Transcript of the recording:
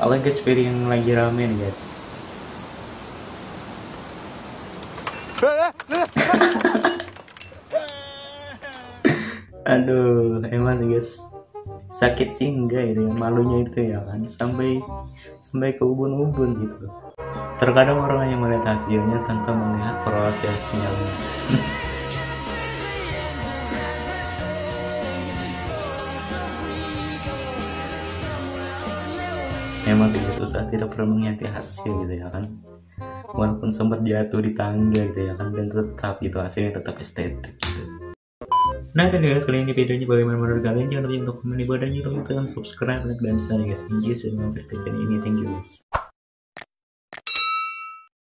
Kalian guys, video yang lagi rame nih guys. Aduh, emang guys sakit sih enggak ya, malunya itu ya kan, sampai ke ubun-ubun gitu. Terkadang orang hanya melihat hasilnya tanpa melihat proses hasilnya. Emang tidak susah, tidak perlu menghayati hasil gitu ya kan, walaupun sempat jatuh di tangga gitu ya kan, dan tetap itu hasilnya tetap estetik gitu. Nah itu guys, kali ini videonya bagaimana menurut kalian, jangan lupa untuk komen di bawah dan jangan lupa untuk subscribe, like, dan share guys. Thank you sudah mampir ke channel ini, thank you guys.